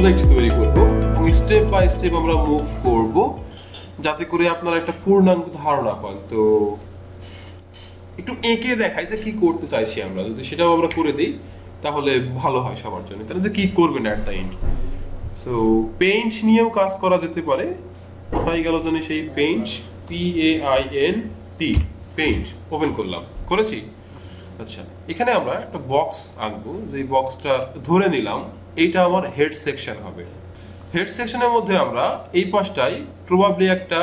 Project তৈরি করব এবং স্টেপ বাই স্টেপ আমরা মুভ করব যাতে করে আপনারা একটা পূর্ণাঙ্গ ধারণা পান। তো একটু এঁকে দেখাই যে কি করতে চাইছি আমরা, যদি সেটাও আমরা করে দিই তাহলে ভালো হয় সবার জন্য, তাহলে যে কি করবেন at the end. So paint নিয়েও কাজ করা যেতে পারে, কোথায় গেল জানি সেই পেইন্ট, PAINT পেইন্ট ওপেন করলাম, করেছি। আচ্ছা, এখানে আমরা একটা বক্স আঁকবো, যে বক্সটা ধরে নিলাম এইটা আমার হেড সেকশন হবে। হেড সেকশনের মধ্যে আমরা এই পাশটাই প্রবাবলি একটা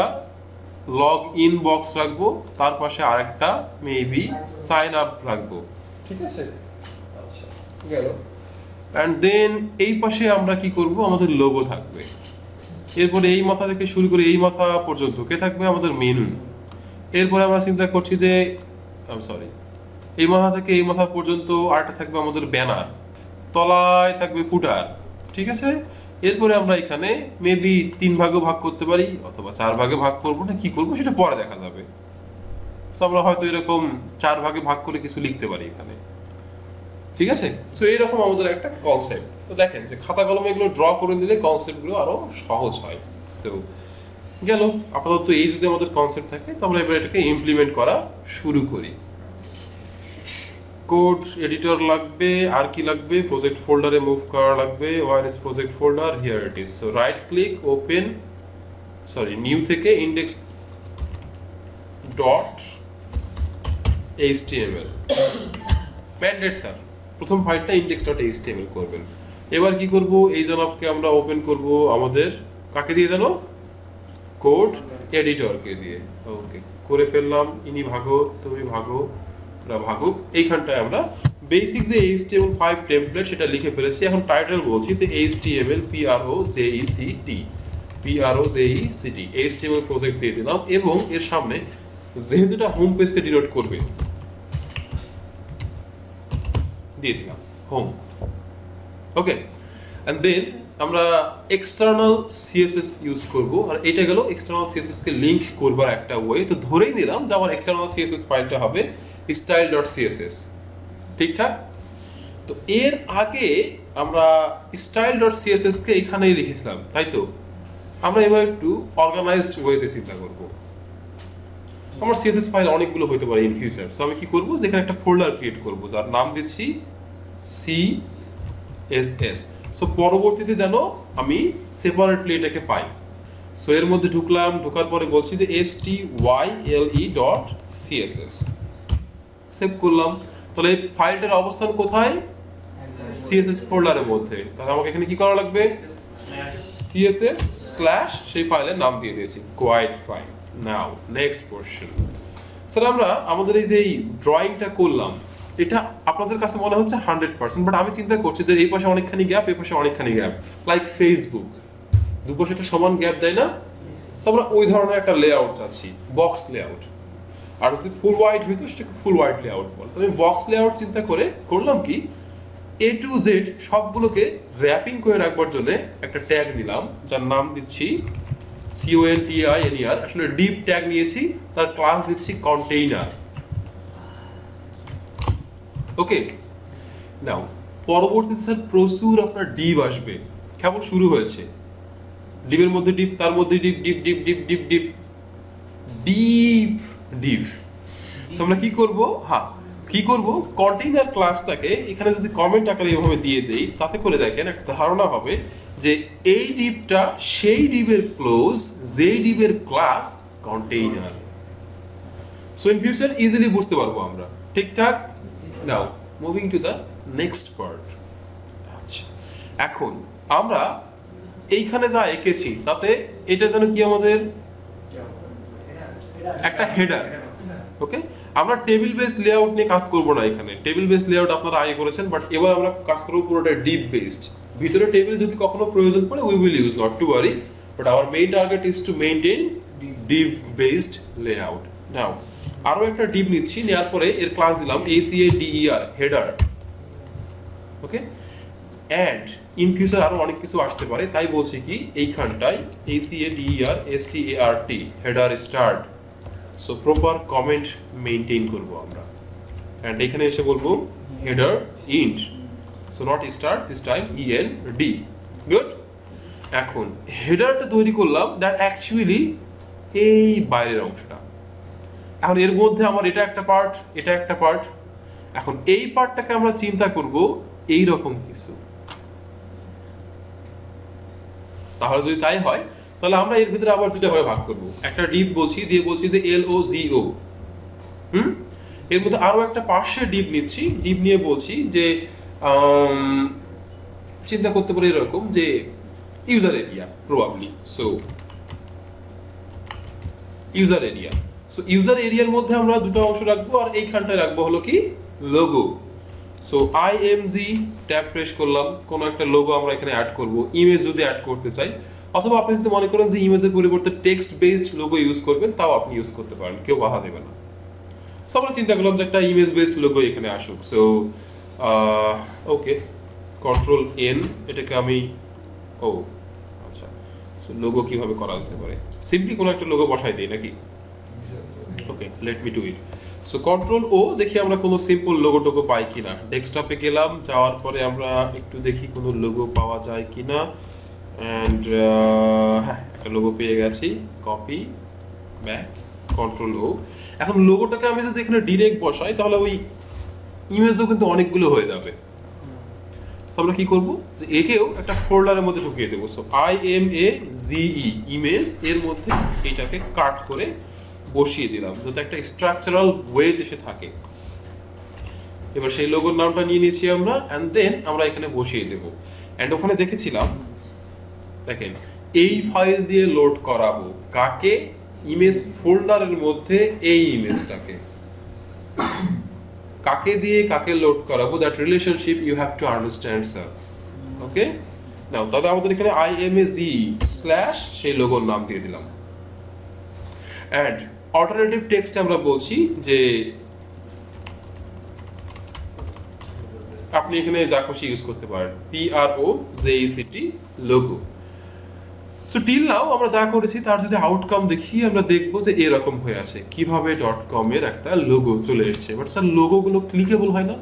লগ ইন বক্স রাখবো, তার পাশে আর একটা মেবি সাইন আপ রাখবো, ঠিক আছে গেল। অ্যান্ড দেন এই পাশে আমরা কি করব, আমাদের লোগো থাকবে। এরপরে এই মাথা থেকে শুরু করে এই মাথা পর্যন্ত কে থাকবে, আমাদের মেনু। এরপরে আমরা চিন্তা করছি যে এই মাথা থেকে এই মাথা পর্যন্ত আরেকটা থাকবে আমাদের ব্যানার, তলায় থাকবে ফুটার, ঠিক আছে। এরপরে আমরা এখানে মেবি 3 ভাগে ভাগ করতে পারি অথবা 4 ভাগে ভাগ করবো, না কি করবো সেটা পরে দেখা যাবে। সো আমরা হয়তো এরকম 4 ভাগে ভাগ করে কিছু লিখতে পারি এখানে, ঠিক আছে। সো এইরকম আমাদের একটা কনসেপ্ট। তো দেখেন যে খাতা কলমে এগুলো ড্র করে দিলে কনসেপ্টগুলো আরও সহজ হয়। তো গেল আপাতত এই যদি আমাদের কনসেপ্ট থাকে, তো আমরা এবার এটাকে ইমপ্লিমেন্ট করা শুরু করি। কোড এডিটর লাগবে, আর কি লাগবে, প্রজেক্ট ফোল্ডারে মুভ করা লাগবে। One is project folder, here it is. So right click, open, new থেকে ইন্ডেক্স .html ম্যান্ডেট স্যার, প্রথম ফাইলটা index.html করবেন। এবার কি করব, এই জনকে আমরা ওপেন করব আমাদের কাকে দিয়ে জানো, কোড এডিটরকে দিয়ে। ওকে, করে ফেললাম, ইনি ভাগো, তুমি ভাগো, ওরা ভাগুক। এইখানটায় আমরা বেসিক যে HTML5 টেমপ্লেট সেটা লিখে ফেলেছি। এখন টাইটেল বলছি যে HTML PROJECT HTML প্রজেক্ট দিয়ে দিলাম। এবং এর সামনে যেহেতু এটা হোম পেজকে ডিনোট করবে, দিয়ে দিলাম হোম। ওকে, অ্যান্ড দেন আমরা এক্সটার্নাল CSS ইউজ করবো, আর এটা গেল এক্সটার্নাল CSSকে লিঙ্ক করবার একটা ওয়ে। তো ধরেই নিলাম যে আমার এক্সটার্নাল CSS ফাইলটা হবে style.css, ঠিকঠাক। তো এর আগে আমরা style.cssকে এখানেই লিখেছিলাম, তাই তো। আমরা এবার একটু অর্গানাইজড ওয়েতে চিন্তা করবো। আমার CSS ফাইল অনেকগুলো হইতে পারে ইন ফিউচার। সো আমি কি করবো, যেখানে একটা ফোল্ডার ক্রিয়েট করবো যার নাম দিচ্ছি CSS। সো পরবর্তীতে যেন আমি সেপারেটলি এটাকে পাই। সো এর মধ্যে ঢুকলাম, ঢোকার পরে বলছি যে style.css, সেভ করলাম। তাহলে এই ফাইলটার অবস্থান কোথায়, CSS ফোল্ডারের মধ্যে। তাহলে আমাকে এখানে কি করা লাগবে, CSS/ সেই ফাইলের নাম দিয়ে দিয়েছি, quite file. Now next portion. Sir আমরা আমাদের এই যে ড্রয়িংটা করলাম, এটা আপনাদের কাছে মনে হচ্ছে 100%, বাট আমি চিন্তা করছি যে এই পাশে অনেকখানি গ্যাপ, এই পাশে অনেকখানি গ্যাপ, লাইক ফেসবুক দুপাশে একটা সমান গ্যাপ দেয় না। আমরা ওই ধরনের একটা লেআউট চাচ্ছি, বক্স লেআউট। আর যদি ফুল হোয়াইট হইতো সেটাকে ফুল হোয়াইট লেআউট বলে। আমি বক্স লেআউট চিন্তা করে করলাম কি, A to Z সবগুলোকে র্যাপিং করে রাখবার জন্য একটা ট্যাগ নিলাম যার নাম দিচ্ছি CONTINER, আসলে ডিপ ট্যাগ নিয়েছি, তার ক্লাস দিচ্ছি কন্টেইনার। ওকে, নাও পরবর্তীতে স্যার প্রচুর আপনার ডিপ আসবে, কেবল শুরু হয়েছে। ডিপের মধ্যে ডিপ, তার মধ্যে div, div div div div div div div. আমরা কি করব, কন্টেইনার ক্লাসটাকে এখানে যদি কমেন্ট আকারে এভাবে দিয়ে দেই, তাতে করে দেখেন একটা ধারণা হবে যে এই ডিপটা সেই ডিপের ক্লোজ, যেই ডিপের class container. So in future easily বুঝতে পারবো আমরা, ঠিকঠাক। Now moving to the next part. আচ্ছা, এখন আমরা এইখানে যা এঁকেছি তাতে এটা যেন কি, আমাদের একটা হেডার। ওকে, আমরা টেবিল বেসড লেআউট নিয়ে কাজ করবো না এখানে। টেবিল বেসড লেআউট আপনারা আগে করেছেন, বাট এবার আমরা কাজ করবো পুরোটা ডিপ বেসড। ভিতরে টেবিল যদি কখনো প্রয়োজন পড়ে we will use, not to worry, but our main target is to maintain div based layout. Now আরও একটা ডিপ নিচ্ছি, নেওয়ার পরে এর ক্লাস দিলাম HEADER, header. Okay, and in future আরও অনেক কিছু আসতে পারে, তাই বলছি কি এইখানটায় HEADER START, header start. So proper comment maintain করবো আমরা। অ্যান্ড এখানে এসে বলবো header end, so not start, this time END, good. এখন হেডারটা তৈরি করলাম দ্যাট অ্যাকচুয়ালি এই বাইরের অংশটা। এখন এর মধ্যে আমার এটা একটা পার্ট, এটা একটা পার্ট। এখন এই পার্টটাকে আমরা চিন্তা করব এই রকম কিছু। তাহলে যদি তাই হয় তাহলে আমরা এর ভিতরে আবার দুটা ভাবে ভাগ করব। একটা ডিপ বলছি, দিয়ে বলছি যে এল ও জি ও। এর মধ্যে আরো একটা পার্শ্বে ডিপ নিচ্ছি, ডিপ নিয়ে বলছি যে চিন্তা করতে পারি এরকম যে user area probably. So user area, so user এরিয়ার মধ্যে আমরা দুটো অংশ রাখবো, আর এইখানটায় রাখবো হলো কি logo. So IMG tab press করলাম, কোনো একটা লোগো আমরা এখানে অ্যাড করবো। ইমেজ যদি অ্যাড করতে চাই, অথবা আপনি যদি মনে করেন যে ইমেজের পরিবর্তে টেক্সট বেসড লোগো ইউজ করবেন, তাও আপনি ইউজ করতে পারেন, কেউ বাধা দেবে না। সো আমরা চিন্তা করলাম যে একটা ইমেজ বেসড লোগো এখানে আসুক। সো ওকে, কন্ট্রোল এন, এটাকে আমি ও আচ্ছা। সো লোগো কীভাবে করা যেতে পারে, সিম্পলি কোনো একটা লোগো বসাই দিই নাকি? Okay, let me do it. So control O, দেখি আমরা কোনো সিম্পল লোগো টোগো পাই কিনা। ডেস্কটপে গেলাম, যাওয়ার পরে আমরা একটু দেখি কোনো লোগো পাওয়া যায় কিনা। অ্যান্ড হ্যাঁ, একটা লোগো পেয়ে গেছি। Copy back, control O. এখন লোগোটাকে আমি যদি এখানে ডিরেক্ট বসাই তাহলে ওই ইমেজও কিন্তু অনেকগুলো হয়ে যাবে। আমরা কি করবো যে একেও একটা ফোল্ডারের মধ্যে ঢুকিয়ে দেবো। So I M A G E image, এর মধ্যে এইটাকে কাট করে বসিয়ে দিলাম যাতে একটা স্ট্রাকচারাল ওয়ে এসে থাকে। এবার সেই লোগোর নামটা নিয়ে নিয়েছি আমরা, অ্যান্ড দেন আমরা এখানে বসিয়ে দেবো। অ্যান্ড ওখানে দেখেছিলাম, দেখেন এই ফাইল দিয়ে লোড করাবো কাকে, ইমেজ ফোল্ডারের মধ্যে এই ইমেজটাকে কাকে দিয়ে কাকে লোড করাবো, that relationship you have to understand sir. Okay now, তাহলে আমাদের এখানে I M A G slash সেই লোগোর নাম দিয়ে দিলাম। অ্যান্ড অল্টারনেটিভ টেক্সট আমরা বলছি যে আপনি এখানে যা খুশি ইউজ করতে পারেন, P R O J E C T logo. So till now আমরা যা করেছি তার যদি আউটকাম দেখি, আমরা দেখবো যে এরকম হয়ে আছে। কিভাবে .com এর একটা লোগো চলে এসছে, বাট স্যার লোগোগুলো ক্লিকেবল হয় না,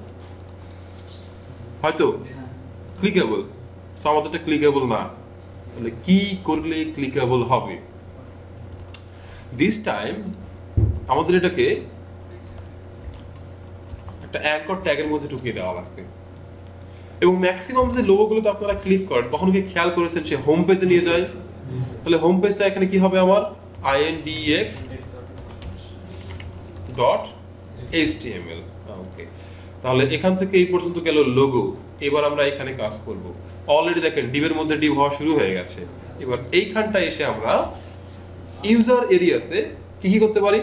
হয়তো ক্লিকেবল। সো আমাদেরটা ক্লিকেবল না, মানে কি করলে ক্লিকেবল হবে? দিস টাইম আমাদের এটাকে একটা অ্যাঙ্কর ট্যাগের মধ্যে ঢুকিয়ে দেওয়া লাগবে। এবং ম্যাক্সিমাম যে লোগোগুলোতে আপনারা ক্লিক করেন, কখনো কি খেয়াল করেছেন সে হোম পেজে নিয়ে যায়? তাহলে হোম পেজটা এখানে কি হবে আমার index.html। ওকে, তাহলে এখান থেকে এই পর্যন্ত গেল লোগো। এবার আমরা এখানে কাজ করব। অলরেডি দেখেন ডিবের মধ্যে ডিব হওয়া শুরু হয়ে গেছে। এবার এইখানটা এসে আমরা ইউজার এরিয়াতে কি কি করতে পারি,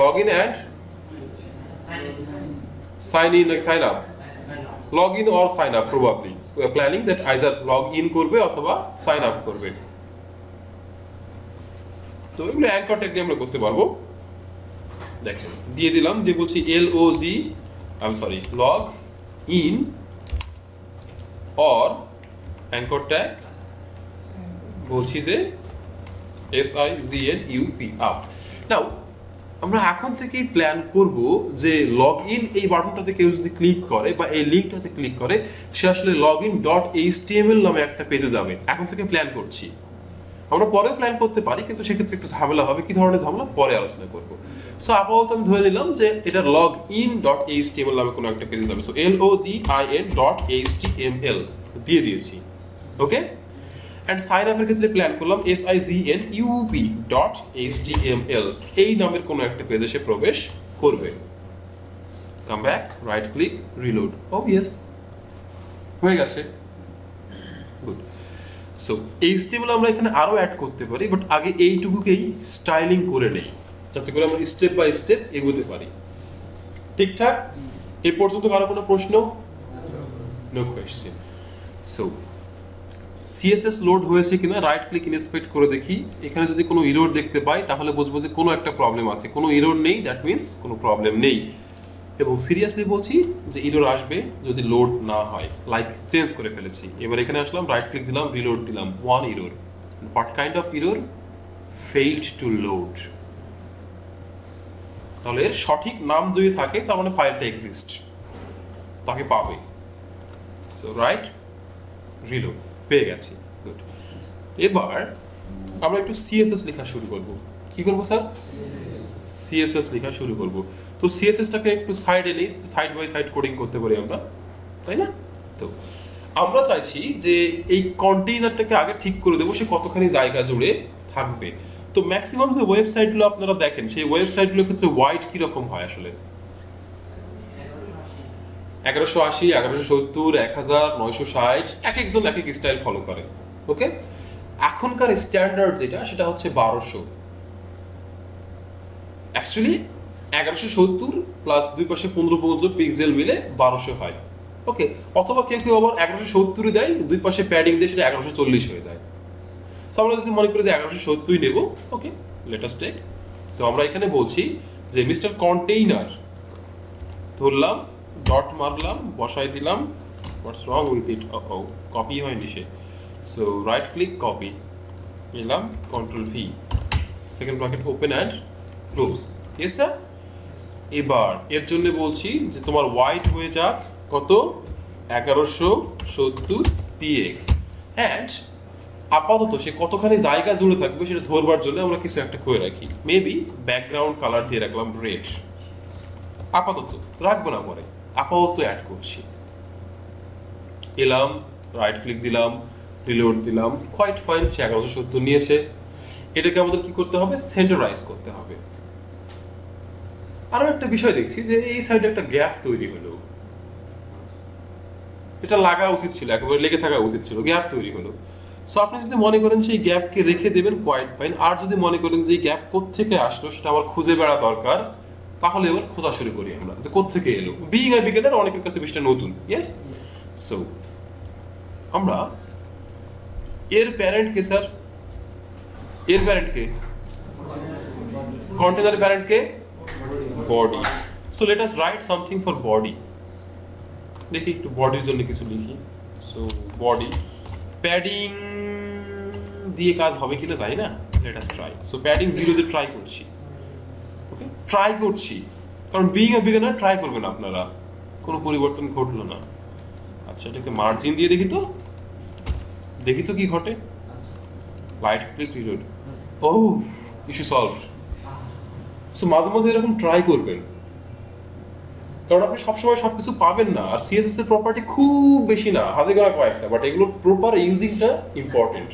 log in and sign in, sign up, log in or sign up. Probably we are planning that either log in করবে অথবা sign up করবে। তো এগুলো anchor tag দিয়ে আমরা করতে পারবো। দেখেন দিয়ে দিলাম, দিয়ে বলছি log in or anchor tag, বলছি যে SIGNUP। নাও আমরা এখন থেকেই প্ল্যান করব যে লগ ইন এই বাটনটাতে কেউ যদি ক্লিক করে বা এই লিঙ্কটাতে ক্লিক করে, সে আসলে login.html নামে একটা পেজে যাবে। এখন থেকে প্ল্যান করছি, আমরা পরেও প্ল্যান করতে পারি, কিন্তু সেক্ষেত্রে একটু ঝামেলা হবে। কি ধরনের ঝামেলা পরে আলোচনা করব। সো আপাতত আমি ধরে নিলাম যে এটা login.html নামে কোনো একটা পেজে যাবে। সো login.html দিয়ে দিয়েছি। ওকে, অ্যান্ড সাইন আপের ক্ষেত্রে প্ল্যান করলাম SIGNUP.html, এই নামের কোনো একটা পেজে সে প্রবেশ করবে। Come back, right click, reload, obvious হয়ে গেছে। গুড। সো এইচটিএমএল আমরা এখানে আরও অ্যাড করতে পারি, বাট আগে এইটুকুকেই স্টাইলিং করে নেই যাতে করে আমরা স্টেপ বাই স্টেপ এগোতে পারি। ঠিকঠাক? এ পর্যন্ত কারো কোনো প্রশ্ন? No question. So CSS load হয়েছে কিনা রাইট ক্লিক ইনস্পেক্ট করে দেখি। এখানে যদি কোনো ইরোর দেখতে পাই তাহলে বুঝবো যে কোনো একটা প্রবলেম আছে। কোনো ইরোর নেই, দ্যাট মিনস কোনো প্রবলেম নেই। এবং সিরিয়াসলি বলছি যে ইরোর আসবে যদি লোড না হয়। লাইক চেঞ্জ করে ফেলেছি। এবার এখানে আসলাম, রাইট ক্লিক দিলাম, রিলোড দিলাম। One error, what kind of error? Failed to load. তাহলে এর সঠিক নাম যদি থাকে তার মানে ফাইলটা এক্সিস্ট, তাকে পাবে। সো রাইট, রিলোড, পেয়ে গেছি। এবার আমরা একটু সিএসএস লেখা শুরু করব। কি করব স্যার? সিএসএস লেখা শুরু করব। তো সিএসএসটাকে একটু সাইডে নিয়ে সাইড বাই সাইড কোডিং করতে পারি আমরা, তাই না? তো আমরা চাইছি যে এই কন্টেইনারটাকে আগে ঠিক করে দেবো সে কতখানি জায়গা জুড়ে থাকবে। তো ম্যাক্সিমাম যে ওয়েবসাইটগুলো আপনারা দেখেন সেই ওয়েবসাইটগুলোর ক্ষেত্রে ওয়াইড কীরকম হয় আসলে? 1180, 1170, 1000, 960, এক একজন এক এক স্টাইল ফলো করে। ওকে, এখনকার স্ট্যান্ডার্ড যেটা সেটা হচ্ছে 1200। অ্যাকচুয়ালি 1170 প্লাস দুই পাশে 15 পিক্সেল মিলে 1200 হয়। ওকে, অথবা কেউ কেউ আবার 1170 দেয়, দুই পাশে প্যাডিং দিয়ে সেটা 1140 হয়ে যায়। আমরা যদি মনে করি যে 1170 নেব, ওকে লেটেস্ট টেক। তো আমরা এখানে বলছি যে মিস্টার কন্টেইনার ধরলাম, ডট মারলাম, বসাই দিলাম, what's wrong with it, copy হয়নি সে। সো রাইট ক্লিক কপি নিলাম, control V, second bracket open and close. ঠিক আছে, এবার এর জন্য বলছি যে তোমার ওয়াইড হয়ে যাক কত, 1170 পিএক্স। অ্যান্ড আপাতত সে কতখানি জায়গা জুড়ে থাকবে সেটা ধরবার জন্য আমরা কিছু একটা করে রাখি। মেবি ব্যাকগ্রাউন্ড কালার দিয়ে রাখলাম রেড, আপাতত রাখবো না, পরে আপাতত অ্যাড করছি। এলাম, রাইট ক্লিক দিলাম, রিলোড দিলাম, কোয়াইট ফাইন, সে 1170 নিয়েছে। এটাকে আমাদের কি করতে হবে? সেন্টারাইজ করতে হবে। আরও একটা বিষয় দেখছি যে এই সাইডে একটা গ্যাপ তৈরি হলো, এটা লাগা উচিত ছিল, একেবারে লেগে থাকা উচিত ছিল, গ্যাপ তৈরি হলো। সো আপনি যদি মনে করেন সেই গ্যাপকে রেখে দেবেন, কোয়াইট ফাইন। আর যদি মনে করেন যে এই গ্যাপ কোত্থেকে আসলো সেটা আমার খুঁজে বেড়া দরকার, তাহলে এবার খোঁজা শুরু করি আমরা যে কোত্থেকে এলো। বিইং আ বিগিনার অনেকের কাছে বিষয়টা নতুন। ইয়েস, সো আমরা এর প্যারেন্ট কে স্যার? এর প্যারেন্ট কে? কন্টেইনার প্যারেন্ট কে? Body. So let us write something for body. দেখি একটু বডির জন্য কিছু লিখি। সো বডি প্যাডিং দিয়ে কাজ হবে কিনা জানি না, let us try. So padding 0 দিয়ে ট্রাই করছি। ওকে, ট্রাই করছি কারণ বিইং আ বিগিনার ট্রাই করবেন আপনারা। কোনো পরিবর্তন ঘটলো না। আচ্ছা, এটাকে মার্জিন দিয়ে দেখি তো, দেখি তো কি ঘটে। Right click, reload, oh issue solved. So মাঝে মাঝে এরকম ট্রাই করবেন কারণ আপনি সবসময় সব কিছু পাবেন না। আর সিএসএস এর প্রপার্টি খুব বেশি না, হাতে গোনা কয়েকটা, বাট এগুলোর প্রপার ইউজিংটা ইম্পর্টেন্ট।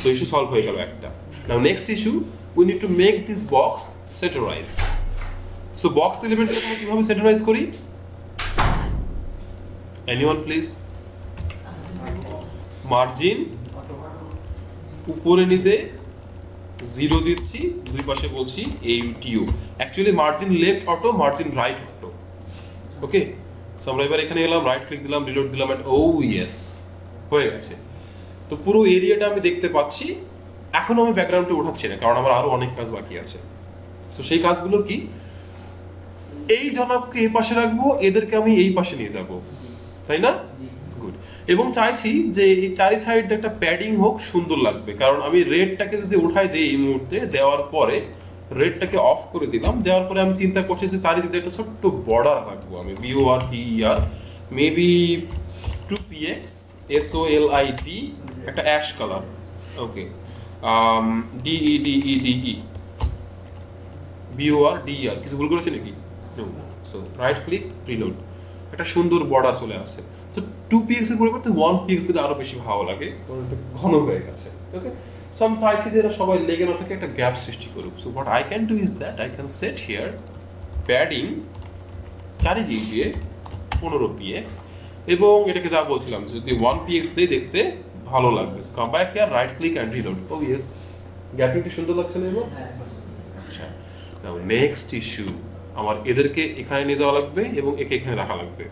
সো ইস্যু সলভ হয়ে গেল একটা। Now next issue, we need to make this box centralize. So box এলিমেন্টটাকে আমরা কিভাবে সেন্টারাইজ করি? Anyone please. মার্জিন উপরে নিচে 0 দিচ্ছি, দুই পাশে বলছি A U T O. Actually margin left auto, margin right auto. Okay, so আমরা এবার এখানে এলাম, রাইট ক্লিক দিলাম, রিলোড দিলাম, অ্যান্ড ও ইয়েস, হয়ে গেছে। তো পুরো এরিয়াটা আমি দেখতে পাচ্ছি। এখনও আমি ব্যাকগ্রাউন্ডটা উঠাচ্ছি না কারণ আমার আরও অনেক কাজ বাকি আছে। সো সেই কাজগুলো কি? এই জনাবকে এই পাশে রাখবো, এদেরকে আমি এই পাশে নিয়ে যাব, তাই না? গুড। এবং চাইছি যে এই চারি সাইড একটা প্যাডিং হোক, সুন্দর লাগবে। কারণ আমি রেডটাকে যদি উঠাই দিই এই মুহূর্তে, দেওয়ার পরে রেডটাকে অফ করে দিলাম, দেওয়ার পরে আমি চিন্তা করছি যে চারিদিকে একটা ছোট্ট বর্ডার রাখবো আমি। BORDER মেবি 2px SOLID একটা ash colour. Okay, DEDEDE BORDER, কিছু ভুল করেছে নাকি? সো রাইট ক্লিক, রিলোড, একটা সুন্দর বর্ডার চলে আসছে। তো 2px এর পরিবর্তে 1px দিলে আরও বেশি ভালো লাগে, কারণ এটা ঘন হয়ে গেছে। ওকে, সো আমি চাইছি যে এরা সবাই লেগে না থাকে, একটা গ্যাপ সৃষ্টি করুক। So what I can do is that I can set here padding চারিদিক দিয়ে 15px, এবং এটাকে যা বলছিলাম যদি 1px দিয়ে দেখতে ভালো লাগবে। Come back here, right click and reload. Oh yes, গ্যাপিংটা সুন্দর লাগছে না এবার? আচ্ছা, নেক্সট ইস্যু, আমার এদেরকে এখানে নিয়ে যাওয়া লাগবে এবং একে এখানে রাখা লাগবে।